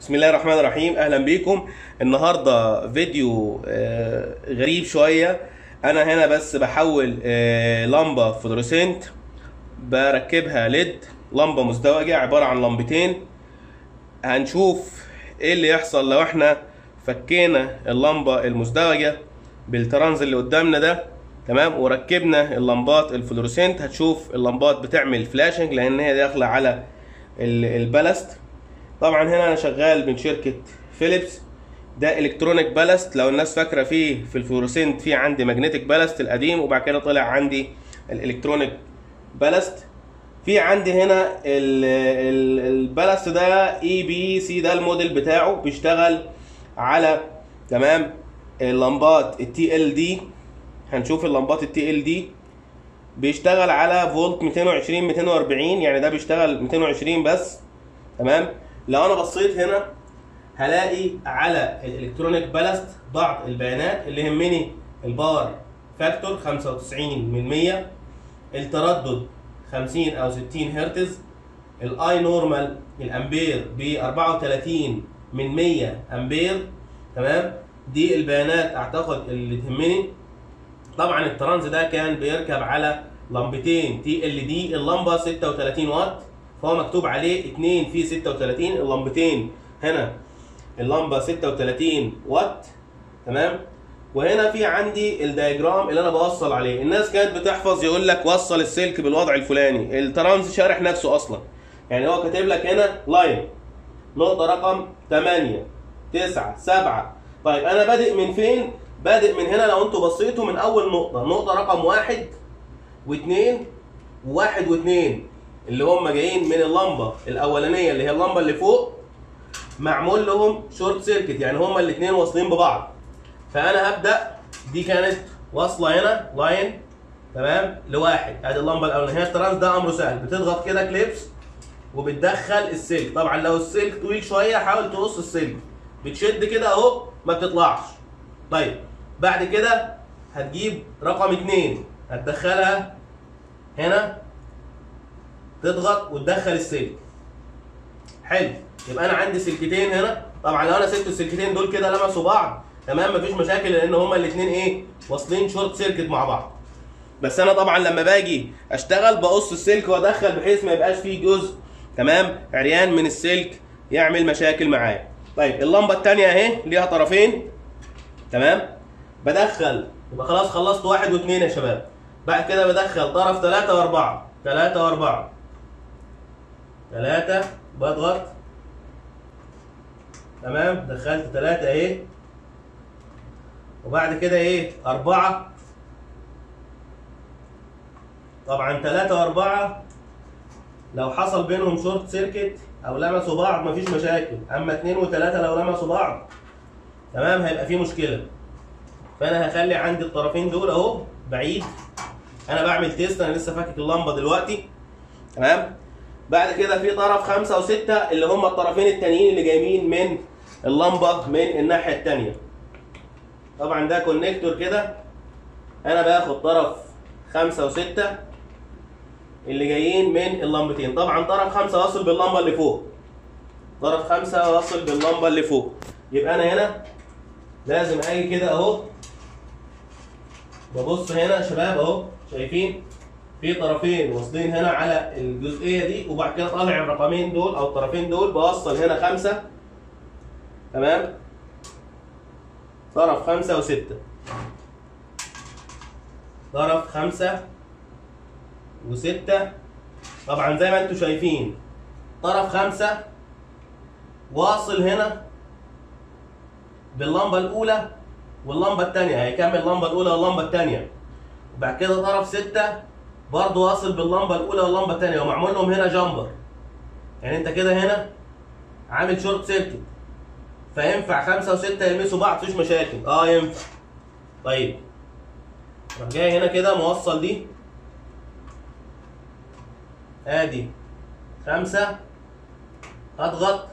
بسم الله الرحمن الرحيم. اهلا بيكم. النهارده فيديو غريب شويه. انا هنا بس بحول لمبه فلوريسنت بركبها ليد، لمبه مزدوجه عباره عن لمبتين. هنشوف ايه اللي يحصل لو احنا فكينا اللمبه المزدوجه بالترانز اللي قدامنا ده، تمام، وركبنا اللمبات الفلوريسنت. هتشوف اللمبات بتعمل فلاشنج لان هي داخله على البلاست. طبعا هنا انا شغال من شركه فيليبس، ده الكترونيك بالاست. لو الناس فاكره فيه في الفلوريسنت في عندي ماجنتيك بالاست القديم، وبعد كده طلع عندي الالكترونيك بالاست. في عندي هنا البالاست ده اي بي سي، ده الموديل بتاعه، بيشتغل على تمام اللمبات التي ال دي. هنشوف اللمبات التي ال دي بيشتغل على فولت 220 240، يعني ده بيشتغل 220 بس، تمام. لو انا بصيت هنا هلاقي على الالكترونيك بالاست بعض البيانات اللي يهمني: الباور فاكتور 95 من 100، التردد 50 او 60 هرتز، الاي نورمال الامبير ب 34 من 100 امبير، تمام. دي البيانات اعتقد اللي تهمني. طبعا الترانز ده كان بيركب على لمبتين تي ال دي، اللمبه 36 واط فهو مكتوب عليه 2 في 36، اللمبتين هنا اللمبه 36 واط، تمام. وهنا في عندي الدياجرام اللي انا بوصل عليه. الناس كانت بتحفظ يقول لك وصل السلك بالوضع الفلاني، الترانز شارح نفسه اصلا، يعني هو كاتب لك هنا لاين نقطه رقم 8 9 7. طيب انا بادئ من فين؟ بادئ من هنا. لو انتوا بصيتوا من اول نقطه رقم 1 و2 و1 و2 اللي هم جايين من اللمبه الاولانيه اللي هي اللمبه اللي فوق، معمول لهم شورت سيركت، يعني هم الاثنين واصلين ببعض. فانا هبدا، دي كانت واصله هنا لاين، تمام، لواحد، ادي اللمبه الاولانيه. الترانز ده امره سهل، بتضغط كده كليبس وبتدخل السلك. طبعا لو السلك طويل شويه حاول تقص السلك، بتشد كده اهو ما بتطلعش. طيب بعد كده هتجيب رقم 2 هتدخلها هنا، تضغط وتدخل السلك. حلو، يبقى انا عندي سلكتين هنا. طبعا لو انا سلكت السلكتين دول كده لمسوا بعض، تمام، مفيش مشاكل لان هما الاثنين ايه، واصلين شورت سيركت مع بعض. بس انا طبعا لما باجي اشتغل بقص السلك وادخل بحيث ما يبقاش فيه جزء، تمام، عريان من السلك يعمل مشاكل معايا. طيب اللمبه الثانيه اهي ليها طرفين، تمام، بدخل، يبقى خلاص خلصت 1 و2 يا شباب. بعد كده بدخل طرف 3 و4 3 و4 3، بضغط، تمام، دخلت 3 اهي. وبعد كده ايه 4، طبعا 3 و4 لو حصل بينهم شورت سيركت او لمسوا بعض مفيش مشاكل، اما 2 و3 لو لمسوا بعض، تمام، هيبقى في مشكله. فانا هخلي عندي الطرفين دول اهو بعيد، انا بعمل تيست، انا لسه فاكك اللمبه دلوقتي، تمام. بعد كده في طرف 5 و6 اللي هم الطرفين التانيين اللي جايين من اللمبه من الناحيه التانيه. طبعا ده كونكتور كده، انا باخد طرف 5 و6 اللي جايين من اللمبتين. طبعا طرف 5 واصل باللمبه اللي فوق، طرف 5 واصل باللمبه اللي فوق. يبقى انا هنا لازم اجي كده اهو، ببص هنا شباب اهو، شايفين في طرفين واصلين هنا على الجزئيه دي، وبعد كده طالع الرقمين دول او الطرفين دول، بوصل هنا 5، تمام، طرف 5 و6، طرف 5 و6. طبعا زي ما انتم شايفين طرف 5 واصل هنا باللمبه الاولى واللمبه الثانيه، هيكمل اللمبه الاولى واللمبه الثانيه. وبعد كده طرف 6 برضه واصل باللمبه الاولى واللمبه الثانيه، ومعمول لهم هنا جامبر، يعني انت كده هنا عامل شورت سيركت، فينفع 5 و6 يلمسوا بعض مفيش مشاكل، ينفع. طيب اروح جاي هنا كده موصل دي، ادي 5، اضغط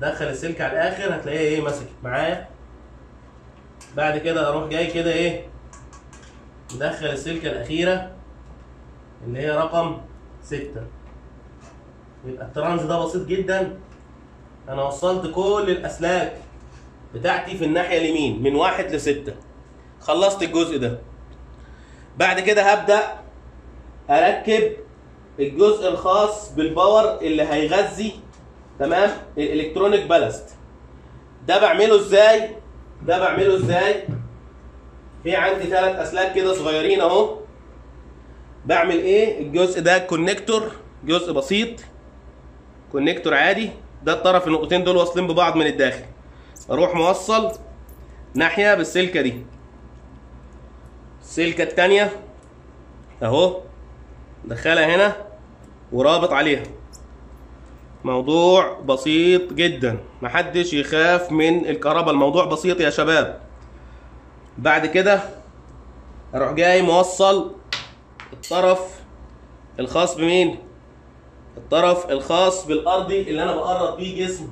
دخل السلك على الاخر، هتلاقيه ايه مسكت معايا. بعد كده اروح جاي كده ايه مدخل السلكه الاخيره اللي هي رقم 6. يبقى الترانز ده بسيط جدا، انا وصلت كل الاسلاك بتاعتي في الناحيه اليمين من 1 ل 6. خلصت الجزء ده. بعد كده هبدا اركب الجزء الخاص بالباور اللي هيغذي، تمام، الالكترونيك بالاست. ده بعمله ازاي؟ في عندي 3 اسلاك كده صغيرين اهو. بعمل ايه؟ الجزء ده كونكتور، جزء بسيط، كونكتور عادي. ده الطرف، النقطتين دول واصلين ببعض من الداخل. اروح موصل ناحيه بالسلكه دي، السلكه الثانيه اهو، دخلها هنا ورابط عليها. موضوع بسيط جدا، محدش يخاف من الكهرباء، الموضوع بسيط يا شباب. بعد كده اروح جاي موصل الطرف الخاص بمين؟ الطرف الخاص بالارضي اللي انا بقرب بيه جسم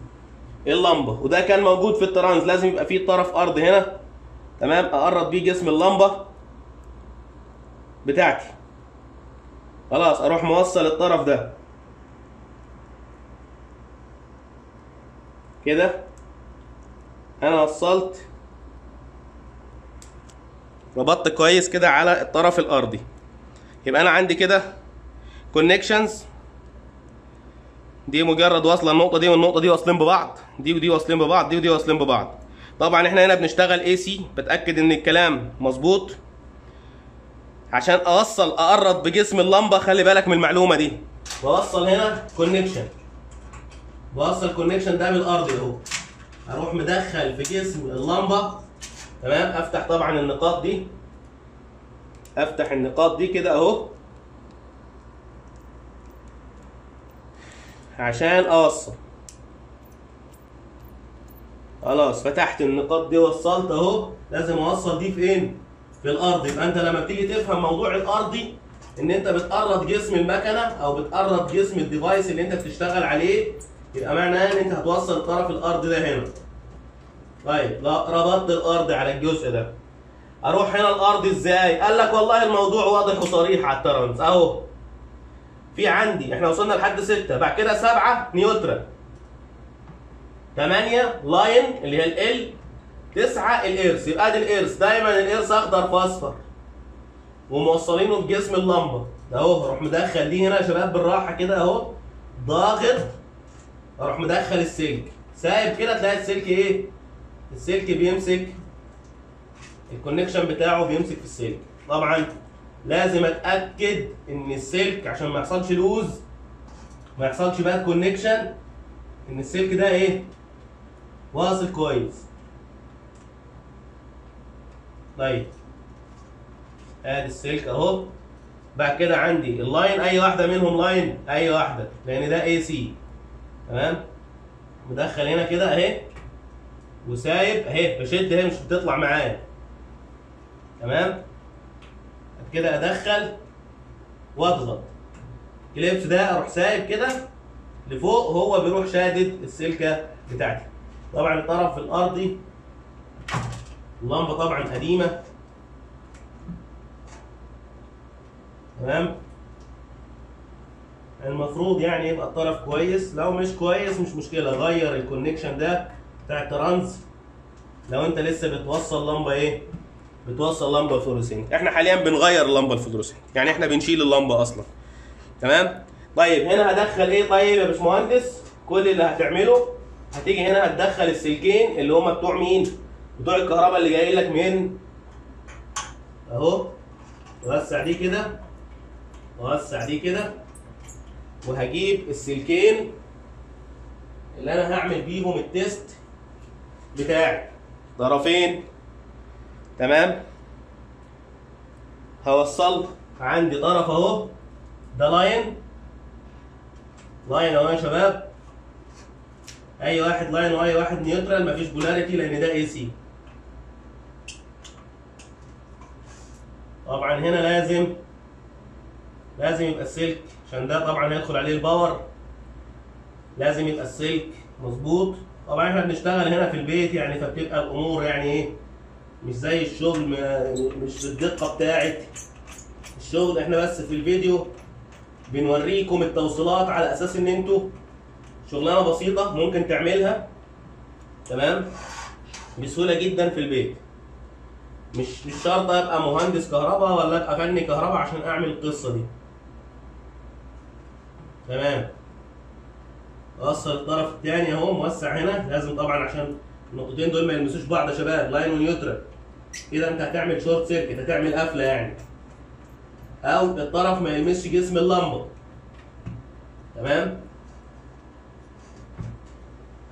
اللمبه، وده كان موجود في الترانز، لازم يبقى فيه طرف ارض هنا، تمام، اقرب بيه جسم اللمبه بتاعتي. خلاص اروح موصل الطرف ده كده. انا وصلت، ربطت كويس كده على الطرف الارضي. يبقى انا عندي كده كونكشنز، دي مجرد واصله، النقطه دي والنقطه دي واصلين ببعض، دي ودي واصلين ببعض، دي ودي واصلين ببعض. طبعا احنا هنا بنشتغل اي سي، بتاكد ان الكلام مظبوط عشان اوصل اقرب بجسم اللمبه. خلي بالك من المعلومه دي. بوصل هنا كونكشن، بوصل الكونكشن ده بالارضي اهو، اروح مدخل في جسم اللمبه، تمام. افتح طبعا النقاط دي، افتح النقاط دي كده اهو عشان اوصل. خلاص فتحت النقاط دي، وصلت اهو. لازم اوصل دي فين؟ في الارض. يبقى انت لما بتيجي تفهم موضوع الارضي، ان انت بتقرب جسم المكنه او بتقرب جسم الديفايس اللي انت بتشتغل عليه، يبقى معناه ان انت هتوصل الطرف الارضي ده هنا. طيب لا، ربطت الارض على الجزء ده. اروح هنا الارض ازاي؟ قال لك والله الموضوع واضح وصريح على الترنس اهو. في عندي احنا وصلنا لحد 6، بعد كده 7 نيوترال، 8 لاين اللي هي ال، 9 الايرث. يبقى ادي الايرث، دايما الايرث اخضر في اصفر، وموصلينه بجسم اللمبه اهو. اروح مدخل دي هنا يا شباب بالراحه كده اهو، ضاغط، اروح مدخل السلك، سايب كده، تلاقي السلك ايه؟ السلك بيمسك، الكونكشن بتاعه بيمسك في السلك. طبعا لازم اتاكد ان السلك، عشان ما يحصلش لوز، ما يحصلش بقى كونكشن، ان السلك ده ايه؟ واصل كويس. طيب ادي السلك اهو. بعد كده عندي اللاين، اي واحده منهم لاين، اي واحده، لان ده اي سي، تمام. مدخل هنا كده اهي، وسايب اهي، بشد اهي، مش بتطلع معايا، تمام. كده ادخل واضغط كليبس ده، اروح سايب كده لفوق، هو بيروح شادد السلكه بتاعتي. طبعا الطرف الارضي، اللمبه طبعا قديمه، تمام. المفروض يعني يبقى الطرف كويس، لو مش كويس مش مشكله، غير الكونكشن ده بتاع الترانز لو انت لسه بتوصل لمبه ايه؟ بتوصل لمبه فلوريسنت. احنا حاليا بنغير اللمبه الفلوريسنت، يعني احنا بنشيل اللمبه اصلا، تمام. طيب هنا هدخل ايه؟ طيب يا باشمهندس، كل اللي هتعمله هتيجي هنا هتدخل السلكين اللي هما بتوع مين؟ بتوع الكهرباء اللي جاي لك من اهو. وسع دي كده، وسع دي كده، وهجيب السلكين اللي انا هعمل بيهم التيست بتاعي، طرفين، تمام. هوصل عندي طرف اهو، ده لاين، لاين اهو يا شباب، اي واحد لاين واي واحد نيوترال، مفيش بولاريتي لان ده اي سي. طبعا هنا لازم يبقى السلك، عشان ده طبعا هيدخل عليه الباور، لازم يبقى السلك مظبوط. طبعا احنا بنشتغل هنا في البيت يعني، فبتبقى الامور يعني ايه، مش زي الشغل، مش بالدقه بتاعت الشغل. احنا بس في الفيديو بنوريكم التوصيلات على اساس ان انتوا شغلانه بسيطه ممكن تعملها تمام بسهوله جدا في البيت. مش شرط ابقى مهندس كهرباء ولا ابقى فني كهرباء عشان اعمل القصه دي. تمام، قصر الطرف الثاني اهو، موسع هنا، لازم طبعا عشان النقطتين دول ما يلمسوش بعض يا شباب، لاين ونيوترال. كده انت هتعمل شورت سيركت، هتعمل قفله يعني، او الطرف ما يلمسش جسم اللمبه. تمام،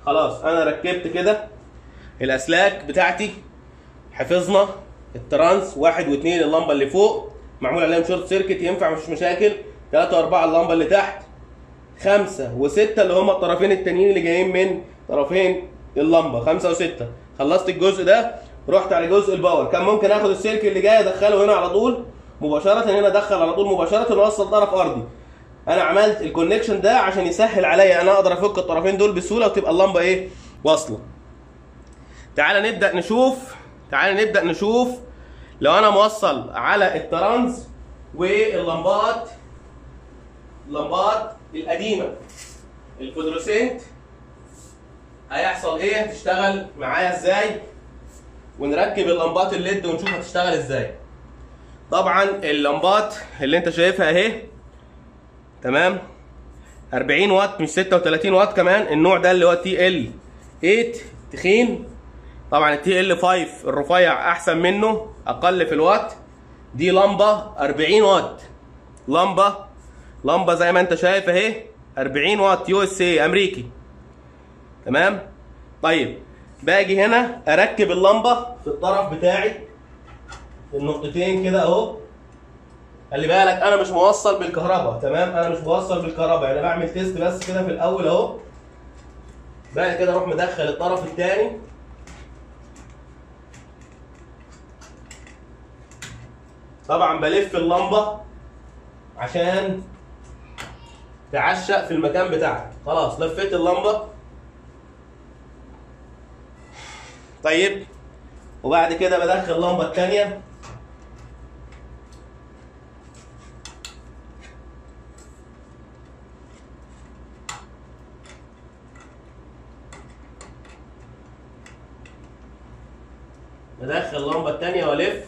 خلاص انا ركبت كده الاسلاك بتاعتي، حفظنا الترانس 1 و2 اللمبه اللي فوق معمول عليهم شورت سيركت، ينفع مفيش مشاكل. 3 و4 اللمبه اللي تحت، 5 و6 اللي هما الطرفين التانيين اللي جايين من طرفين اللمبه، 5 و6. خلصت الجزء ده، رحت على جزء الباور. كان ممكن اخد السلك اللي جاي ادخله هنا على طول مباشره، هنا ادخل على طول مباشره واوصل طرف ارضي. انا عملت الكونكشن ده عشان يسهل عليا انا اقدر افك الطرفين دول بسهوله وتبقى اللمبه ايه واصله. تعال نبدا نشوف لو انا موصل على الترانز واللمبات، اللمبات القديمه الفلورسنت، هيحصل ايه، هتشتغل معايا ازاي، ونركب اللمبات الليد ونشوف هتشتغل ازاي. طبعا اللمبات اللي انت شايفها اهي تمام 40 واط مش 36 واط، كمان النوع ده اللي هو تي ال 8 تخين، طبعا التي ال 5 الرفيع احسن منه، اقل في الوات. دي لمبه 40 واط، لمبه زي ما انت شايف اهي 40 واط يو اس اي امريكي. تمام، طيب باجي هنا اركب اللمبه في الطرف بتاعي، النقطتين كده اهو. خلي بالك انا مش موصل بالكهرباء، تمام، انا مش موصل بالكهرباء، انا بعمل تيست بس كده في الاول اهو. بعد كده اروح مدخل الطرف الثاني، طبعا بلف اللمبه عشان تعشق في المكان بتاعها. خلاص لفيت اللمبه، طيب وبعد كده بدخل اللمبه الثانيه، والف.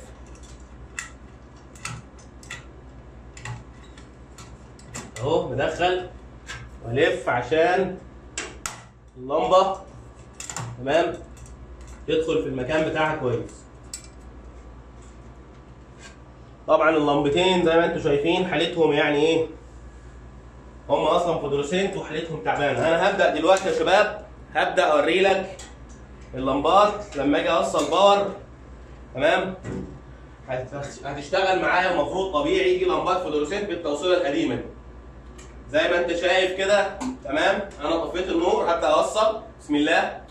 اهو بدخل والف عشان اللمبه تمام تدخل في المكان بتاعها كويس. طبعا اللمبتين زي ما انتم شايفين حالتهم يعني ايه، هم اصلا فلورسنت وحالتهم تعبانه. انا هبدا دلوقتي يا شباب، هبدا اوري لك اللمبات لما اجي اوصل باور. تمام، هتشتغل معايا المفروض طبيعي، يجي لمبات فلورسنت بالتوصيله القديمه دي زي ما انت شايف كده. تمام، انا طفيت النور، هبدا اوصل، بسم الله،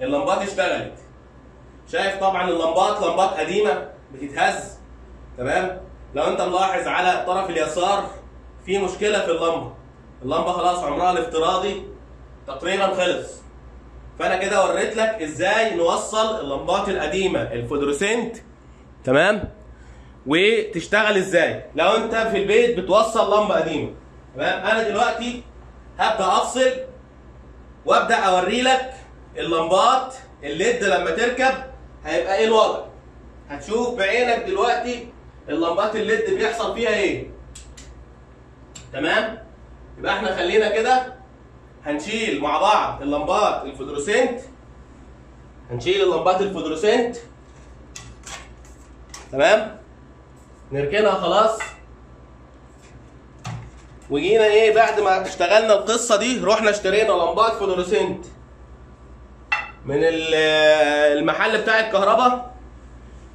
اللمبات اشتغلت. شايف طبعا اللمبات لمبات قديمه بتتهز. تمام، لو انت ملاحظ على الطرف اليسار في مشكله في اللمبه خلاص عمرها الافتراضي تقريبا خلص. فانا كده وريت لك ازاي نوصل اللمبات القديمه الفلورسنت تمام وتشتغل ازاي لو انت في البيت بتوصل لمبه قديمه. تمام، انا دلوقتي هبدا افصل وابدا اوري لك اللمبات الليد لما تركب هيبقى ايه الوضع. هتشوف بعينك دلوقتي اللمبات الليد بيحصل فيها ايه. تمام، يبقى احنا خلينا كده هنشيل مع بعض اللمبات الفلورسنت، تمام، نركنها خلاص. وجينا ايه بعد ما اشتغلنا القصه دي، رحنا اشترينا لمبات فلورسنت من المحل بتاع الكهرباء،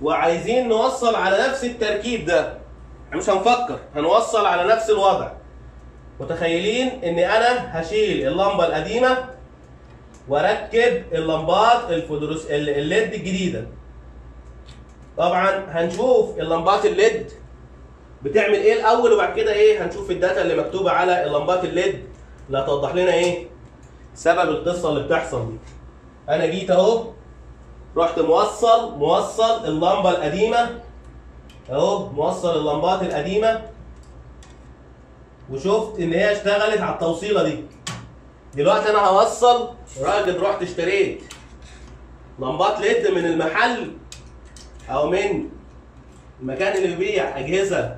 وعايزين نوصل على نفس التركيب ده، مش هنفكر، هنوصل على نفس الوضع. متخيلين ان انا هشيل اللمبه القديمه واركب اللمبات الليد الجديده. طبعا هنشوف اللمبات الليد بتعمل ايه الاول، وبعد كده ايه هنشوف الداتا اللي مكتوبه على اللمبات الليد اللي هتوضح لنا ايه سبب القصه اللي بتحصل دي. انا جيت اهو، رحت موصل اللمبه القديمه اهو، موصل اللمبات القديمه، وشفت ان هي اشتغلت على التوصيله دي. دلوقتي انا هوصل. راجل رحت اشتريت لمبات ليد من المحل او من المكان اللي بيبيع اجهزه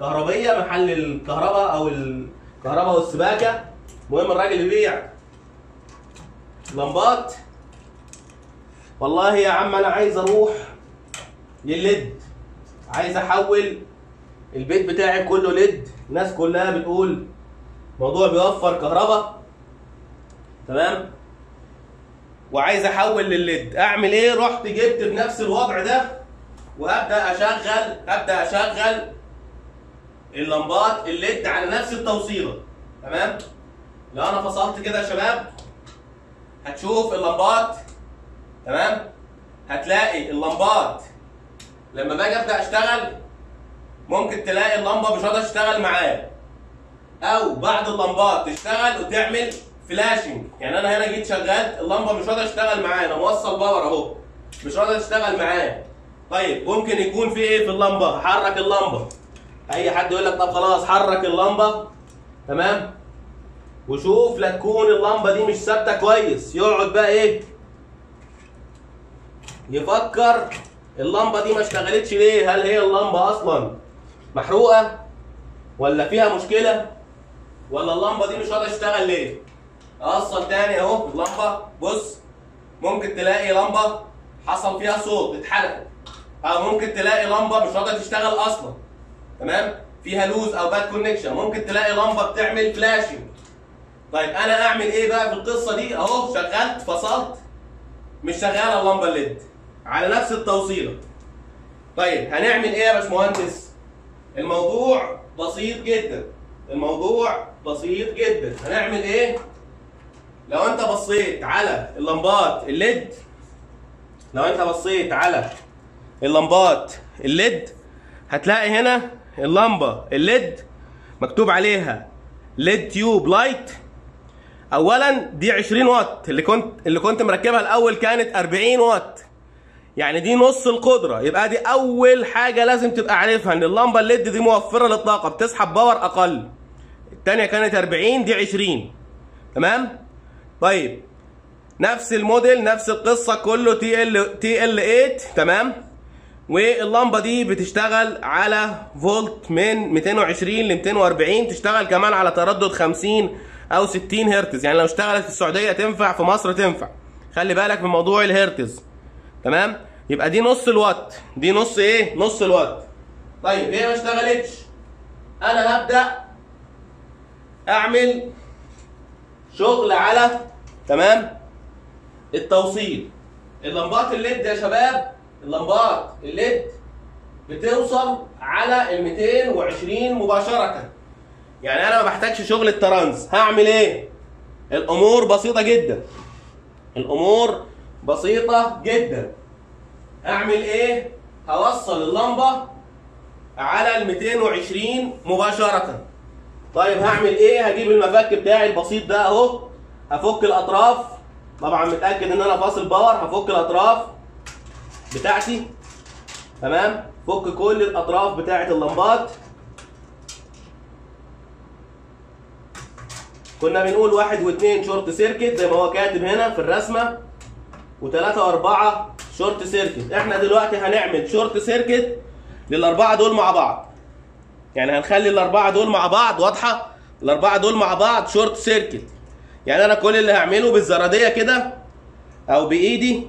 كهربيه، محل الكهرباء او الكهرباء والسباكه. المهم الراجل بيبيع لمبات. والله يا عم انا عايز اروح للليد، عايز احول البيت بتاعي كله ليد. الناس كلها بتقول الموضوع بيوفر كهرباء، تمام، وعايز احول للليد، اعمل ايه؟ رحت جبت بنفس الوضع ده وابدا اشغل اللمبات الليد على نفس التوصيله، تمام. لو انا فصلت كده يا شباب هتشوف اللمبات، تمام. هتلاقي اللمبات لما باجي ابدا اشتغل ممكن تلاقي اللمبه مش راضيه تشتغل معايا، او بعض اللمبات تشتغل وتعمل فلاشنج. يعني انا هنا جيت شغلت اللمبه مش راضيه تشتغل معايا، انا موصل باور اهو مش راضيه تشتغل معايا. طيب ممكن يكون في ايه في اللمبه؟ حرك اللمبه. اي حد يقول لك طب خلاص حرك اللمبه، تمام، وشوف لا تكون اللمبه دي مش ثابته كويس. يقعد بقى ايه يفكر اللمبه دي ما اشتغلتش ليه؟ هل هي اللمبه اصلا محروقه ولا فيها مشكله، ولا اللمبه دي مش راضيه تشتغل ليه؟ اوصل تاني اهو اللمبه. بص ممكن تلاقي لمبه حصل فيها صوت اتحرقت، او ممكن تلاقي لمبه مش راضيه تشتغل اصلا، تمام، فيها لوز او باد كونكشن. ممكن تلاقي لمبه بتعمل فلاشنج. طيب انا اعمل ايه بقى في القصه دي؟ اهو شغلت فصلت مش شغاله اللمبه الليد على نفس التوصيله. طيب هنعمل ايه يا باشمهندس؟ الموضوع بسيط جدا، الموضوع بسيط جدا. هنعمل ايه؟ لو انت بصيت على اللمبات الليد، هتلاقي هنا اللمبه الليد مكتوب عليها ليد تيوب لايت. اولا دي 20 واط اللي كنت مركبها الاول، كانت 40 واط، يعني دي نص القدره. يبقى دي اول حاجه لازم تبقى عارفها، ان اللمبه الليد دي موفره للطاقه، بتسحب باور اقل. الثانيه كانت 40، دي 20، تمام. طيب نفس الموديل نفس القصه كله تي ال 8، تمام. واللمبه دي بتشتغل على فولت من 220 ل 240، تشتغل كمان على تردد 50 او 60 هرتز. يعني لو اشتغلت في السعوديه تنفع، في مصر تنفع. خلي بالك من موضوع الهرتز، تمام. يبقى دي نص الوات، دي نص ايه؟ نص الوات. طيب هي ما اشتغلتش، انا هبدا اعمل شغل على، تمام، التوصيل. اللمبات الليد يا شباب، اللمبات الليد بتوصل على ال 220 مباشره. يعني انا ما بحتاجش شغل الترانز. هعمل ايه؟ الامور بسيطه جدا، الامور بسيطه جدا. اعمل ايه؟ هوصل اللمبه على ال 220 مباشره. طيب هعمل ايه؟ هجيب المفك بتاعي البسيط ده اهو، هفك الاطراف. طبعا متاكد ان انا فاصل باور. هفك الاطراف بتاعتي، تمام. فك كل الاطراف بتاعت اللمبات. كنا بنقول 1 و2 شورت سيركت زي ما هو كاتب هنا في الرسمه، و3 و4 شورت سيركت. احنا دلوقتي هنعمل شورت سيركت للاربعه دول مع بعض. يعني هنخلي الاربعه دول مع بعض، واضحه؟ الاربعه دول مع بعض شورت سيركت. يعني انا كل اللي هعمله بالزراديه كده او بايدي،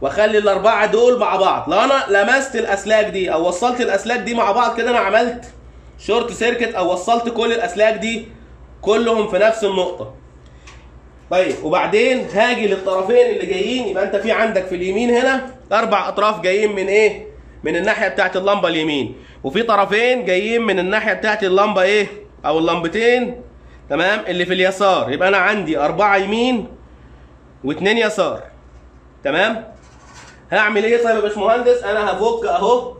واخلي الاربعه دول مع بعض. لو انا لمست الاسلاك دي او وصلت الاسلاك دي مع بعض كده، انا عملت شورت سيركت، او وصلت كل الاسلاك دي كلهم في نفس النقطه. طيب وبعدين هاجي للطرفين اللي جايين. يبقى انت في عندك في اليمين هنا 4 اطراف جايين من ايه؟ من الناحيه بتاعت اللمبه اليمين، وفي طرفين جايين من الناحيه بتاعت اللمبه ايه؟ او اللمبتين، تمام، اللي في اليسار. يبقى انا عندي 4 يمين و2 يسار، تمام. هعمل ايه طيب يا باشمهندس؟ انا هفك اهو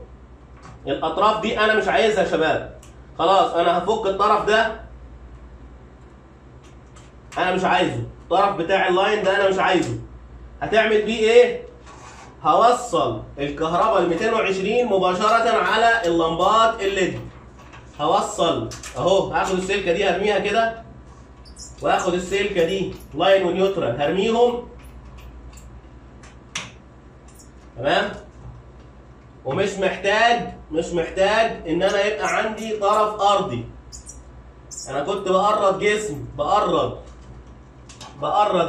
الاطراف دي، انا مش عايزها يا شباب. خلاص انا هفك الطرف ده، انا مش عايزه. الطرف بتاع اللاين ده انا مش عايزه. هتعمل بيه ايه؟ هوصل الكهرباء ال 220 مباشره على اللمبات الليد. هوصل اهو، هاخد السلكه دي هرميها كده، واخد السلكه دي لاين ونيوترال هرميهم تمام، ومش محتاج ان انا يبقى عندي طرف ارضي. انا كنت بقرض جسم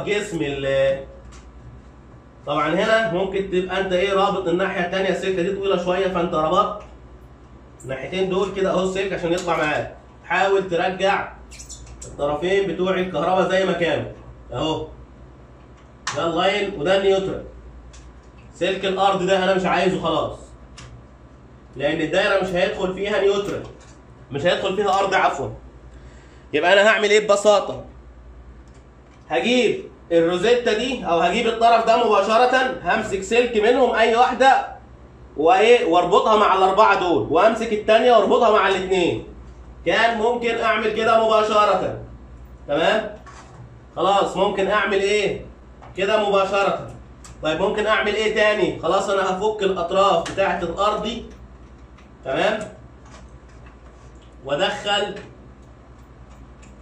جسم طبعا هنا ممكن تبقى انت ايه رابط الناحيه الثانيه، السلكه دي طويله شويه فانت ربطت الناحيتين دول كده اهو السلك عشان يطلع معاك. حاول ترجع الطرفين بتوع الكهرباء زي ما كانوا اهو، ده اللاين وده النيوترال. سلك الارض ده انا مش عايزه خلاص، لان الدايره مش هيدخل فيها نيوترال، مش هيدخل فيها ارض عفوا. يبقى انا هعمل ايه ببساطه؟ هجيب الروزيتا دي او هجيب الطرف ده مباشره، همسك سلك منهم اي واحده وايه واربطها مع الاربعه دول، وامسك الثانيه واربطها مع الاثنين. كان ممكن اعمل كده مباشره تمام، خلاص ممكن اعمل ايه كده مباشره. طيب ممكن اعمل ايه تاني؟ خلاص انا هفك الاطراف بتاعه الارض دي تمام، وادخل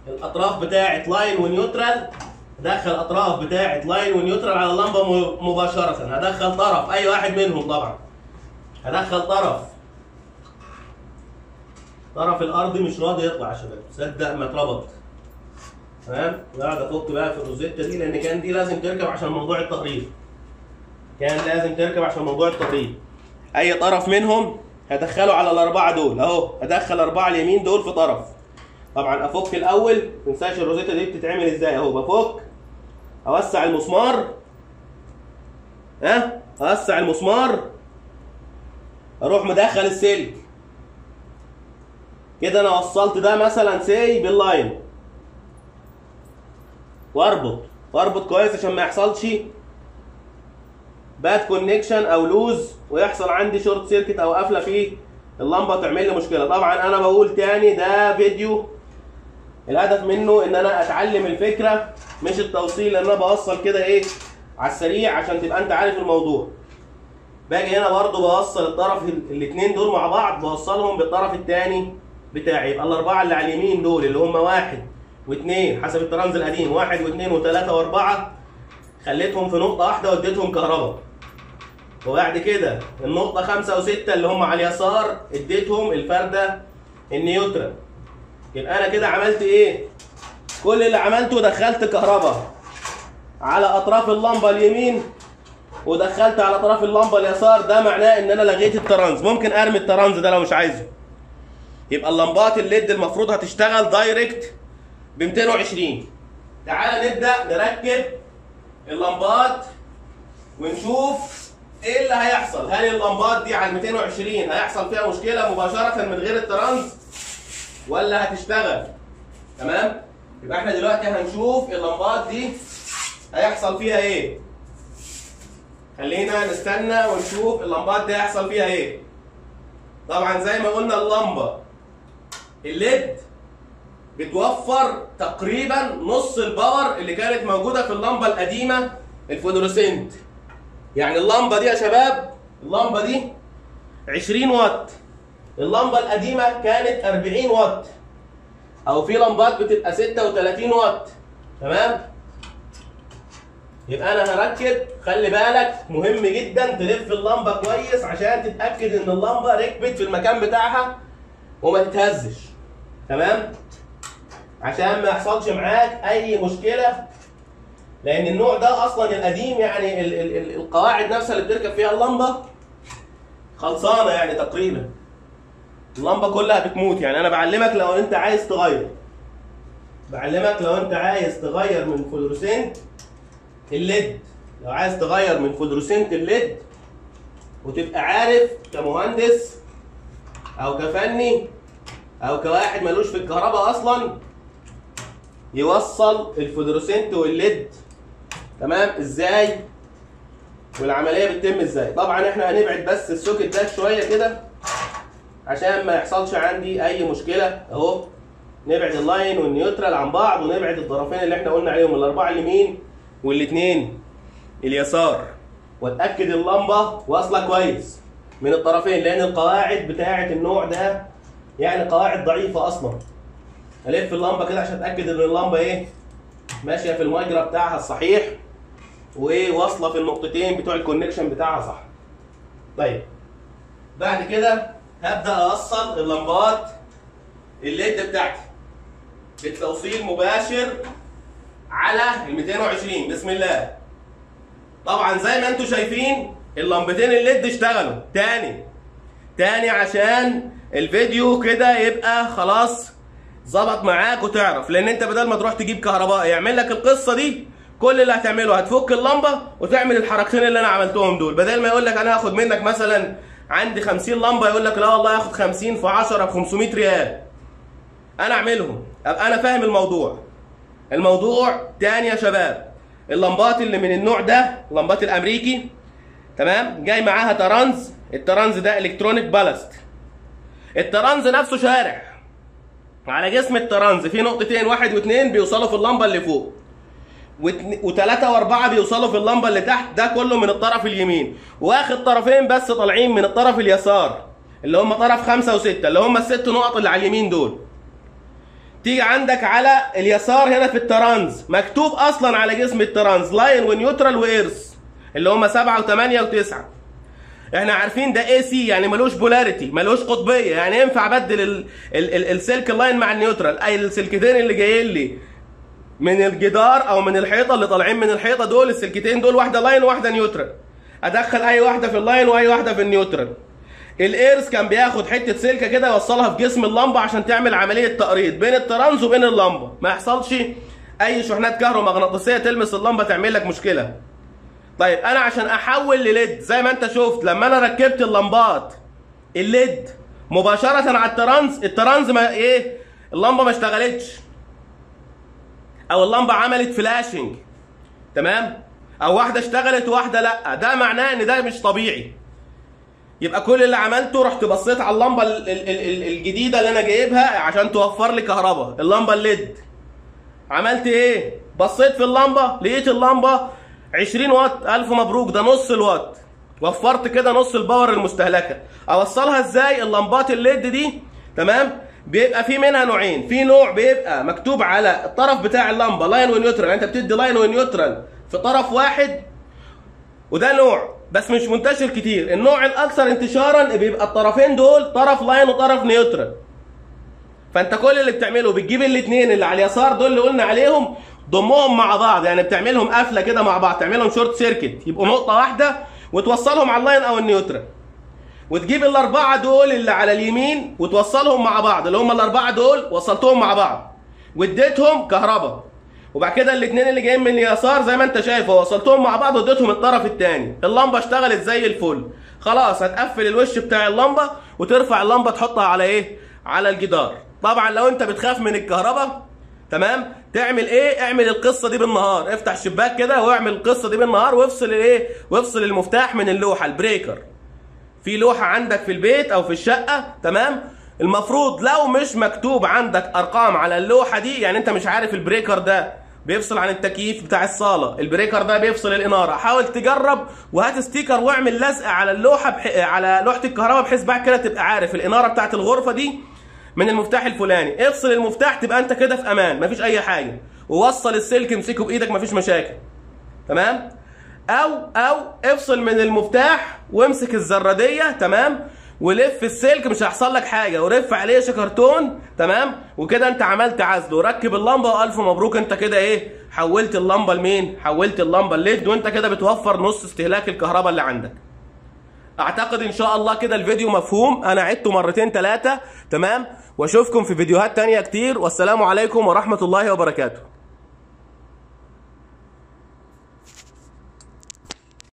الاطراف بتاعه لاين ونيوترال، ادخل الاطراف بتاعه لاين ونيوترال على اللمبه مباشره. هدخل طرف اي واحد منهم طبعا، هدخل طرف الارضي مش راضي يطلع يا شباب، صدق ما اتربط تمام. قاعد افك بقى في الروزيتا دي لان كان دي لازم تركب عشان موضوع التقريب، اي طرف منهم هدخله على الاربعه دول اهو، هدخل اربعه اليمين دول في طرف. طبعا افك الاول، ما تنساش الروزيتا دي بتتعمل ازاي اهو، بفك اوسع المسمار ها، اوسع المسمار اروح مدخل السلك كده. انا وصلت ده مثلا سي باللاين، واربط كويس عشان ما يحصلش باد كونكشن او لوز ويحصل عندي شورت سيركت او قفله في اللمبه تعمل لي مشكله. طبعا انا بقول تاني ده فيديو الهدف منه ان انا اتعلم الفكره مش التوصيل، لان انا بوصل كده ايه على السريع عشان تبقى انت عارف الموضوع. باجي هنا برده بوصل الطرف الاثنين دول مع بعض، بوصلهم بالطرف الثاني بتاعي. يبقى الاربعه اللي على اليمين دول اللي هم واحد واثنين حسب الطرنز القديم، واحد واثنين وثلاثه واربعه، خليتهم في نقطه واحده واديتهم كهرباء. وبعد كده النقطه خمسه وسته اللي هم على اليسار اديتهم الفرده النيوترال. يبقى انا كده عملت ايه؟ كل اللي عملته دخلت كهرباء على اطراف اللمبه اليمين ودخلت على اطراف اللمبه اليسار. ده معناه ان انا لغيت الترنز، ممكن ارمي الترنز ده لو مش عايزه. يبقى اللمبات الليد المفروض هتشتغل دايركت ب 220. تعال نبدا نركب اللمبات ونشوف ايه اللي هيحصل. هل اللمبات دي على 220 هيحصل فيها مشكله مباشره من غير الترانز ولا هتشتغل؟ تمام؟ يبقى احنا دلوقتي هنشوف اللمبات دي هيحصل فيها ايه. خلينا نستنى ونشوف اللمبات دي هيحصل فيها ايه. طبعا زي ما قلنا اللمبه الليد بتوفر تقريبا نص الباور اللي كانت موجوده في اللمبه القديمه الفلوريسنت. يعني اللمبه دي يا شباب، اللمبه دي 20 واط، اللمبه القديمه كانت 40 واط، او في لمبات بتبقى 36 واط تمام. يبقى انا هركب، خلي بالك مهم جدا تلف اللمبه كويس عشان تتاكد ان اللمبه ركبت في المكان بتاعها وما تتهزش تمام، عشان ما يحصلش معاك اي مشكله. لان النوع ده اصلا القديم يعني القواعد نفسها اللي بتركب فيها اللمبه خلصانه يعني تقريبا، اللمبه كلها بتموت. يعني انا بعلمك لو انت عايز تغير، من فلوريسنت الليد، لو عايز تغير من فلوريسنت الليد وتبقى عارف كمهندس او كفني او كواحد ملوش في الكهرباء اصلا يوصل الفلوريسنت والليد تمام ازاي والعمليه بتتم ازاي. طبعا احنا هنبعد بس السوكت ده شويه كده عشان ما يحصلش عندي اي مشكله اهو. نبعد اللاين والنيوترال عن بعض، ونبعد الطرفين اللي احنا قلنا عليهم الاربعه اليمين والاثنين اليسار، واتاكد اللمبه واصله كويس من الطرفين لان القواعد بتاعه النوع ده يعني قواعد ضعيفه اصلا. الف اللمبه كده عشان اتاكد ان اللمبه ايه ماشيه في المجرى بتاعها الصحيح وواصله في النقطتين بتوع الكونكشن بتاعها صح. طيب بعد كده هبدا اوصل اللمبات الليد بتاعتي بالتوصيل مباشر على ال 220 بسم الله. طبعا زي ما انتم شايفين اللمبتين الليد اشتغلوا تاني عشان الفيديو كده يبقى خلاص ظبط معاك وتعرف، لان انت بدل ما تروح تجيب كهربائي يعمل لك القصه دي كل اللي هتعمله هتفك اللمبه وتعمل الحركتين اللي انا عملتهم دول، بدل ما يقول لك انا هاخد منك مثلا عندي 50 لمبه يقول لك لا والله هاخد 50 في 10 ب 500 ريال. انا اعملهم ابقى انا فاهم الموضوع. الموضوع تاني يا شباب، اللمبات اللي من النوع ده لمبات الامريكي تمام جاي معاها ترانز، الترانز ده الكترونيك بالاست. الترانز نفسه شارع، على جسم الترانز في نقطتين 1 و2 بيوصلوا في اللمبه اللي فوق، و3 و4 بيوصلوا في اللمبه اللي تحت، ده كله من الطرف اليمين، واخد طرفين بس طالعين من الطرف اليسار اللي هم طرف 5 و6 اللي هم ال6 نقط اللي على اليمين دول. تيجي عندك على اليسار هنا في الترانز مكتوب اصلا على جسم الترانز لاين ونيوترال وايرث اللي هم 7 و8 و9. احنا عارفين ده اي سي يعني ملوش بولاريتي ملوش قطبيه، يعني ينفع ابدل السلك اللاين مع النيوترال، اي السلكتين اللي جايين لي من الجدار او من الحيطه اللي طالعين من الحيطه دول السلكتين دول واحده لاين وواحده نيوترال، ادخل اي واحده في اللاين واي واحده في النيوترال. الايرث كان بياخد حته سلكه كده يوصلها في جسم اللمبه عشان تعمل عمليه تقريض بين الترانز وبين اللمبه، ما يحصلش اي شحنات كهرومغناطيسيه تلمس اللمبه تعمل لك مشكله. طيب انا عشان احول لليد زي ما انت شفت لما انا ركبت اللمبات الليد مباشره على الترانز، الترانز ما ايه اللمبه ما اشتغلتش او اللمبه عملت فلاشنج تمام، او واحده اشتغلت وواحده لا، ده معناه ان ده مش طبيعي. يبقى كل اللي عملته رحت بصيت على اللمبه الجديده اللي انا جايبها عشان توفر لي كهرباء، اللمبه الليد عملت ايه؟ بصيت في اللمبه لقيت اللمبه 20 واط، الف مبروك ده نص الوات، وفرت كده نص الباور المستهلكه. اوصلها ازاي؟ اللمبات الليد دي تمام بيبقى في منها نوعين، في نوع بيبقى مكتوب على الطرف بتاع اللمبه لاين ونيوترال، يعني انت بتدي لاين ونيوترال في طرف واحد، وده نوع بس مش منتشر كتير. النوع الاكثر انتشارا بيبقى الطرفين دول طرف لاين وطرف نيوترال، فانت كل اللي بتعمله بتجيب الاثنين اللي على اليسار دول اللي قلنا عليهم ضمهم مع بعض، يعني بتعملهم قفله كده مع بعض، تعملهم شورت سيركت يبقوا نقطه واحده وتوصلهم على اللاين او النيوترال، وتجيب الاربعه دول اللي على اليمين وتوصلهم مع بعض اللي هم الاربعه دول وصلتهم مع بعض واديتهم كهرباء، وبعد كده الاثنين اللي جايين من اليسار زي ما انت شايف وصلتهم مع بعض واديتهم الطرف الثاني. اللمبه اشتغلت زي الفل، خلاص هتقفل الوش بتاع اللمبه وترفع اللمبه تحطها على ايه؟ على الجدار. طبعا لو انت بتخاف من الكهرباء تمام تعمل ايه؟ اعمل القصه دي بالنهار، افتح الشباك كده واعمل القصه دي بالنهار وافصل الايه؟ وافصل المفتاح من اللوحه البريكر. في لوحه عندك في البيت او في الشقه تمام المفروض لو مش مكتوب عندك ارقام على اللوحه دي، يعني انت مش عارف البريكر ده بيفصل عن التكييف بتاع الصاله، البريكر ده بيفصل الاناره، حاول تجرب وهات ستيكر واعمل لزقه على اللوحه على لوحه الكهرباء بحيث بعد كده تبقى عارف الاناره بتاعت الغرفه دي من المفتاح الفلاني، افصل المفتاح تبقى انت كده في امان مفيش اي حاجه، ووصل السلك امسكه بايدك مفيش مشاكل تمام، او افصل من المفتاح وامسك الزراديه تمام ولف السلك مش هيحصل لك حاجه ورف عليه شكرتون تمام، وكده انت عملت عزل وركب اللمبه والف مبروك، انت كده ايه؟ حولت اللمبه لمين؟ حولت اللمبه الليد، وانت كده بتوفر نص استهلاك الكهرباء اللي عندك. اعتقد ان شاء الله كده الفيديو مفهوم، انا عدته 2 3 تمام، واشوفكم في فيديوهات تانية كتير، والسلام عليكم ورحمه الله وبركاته.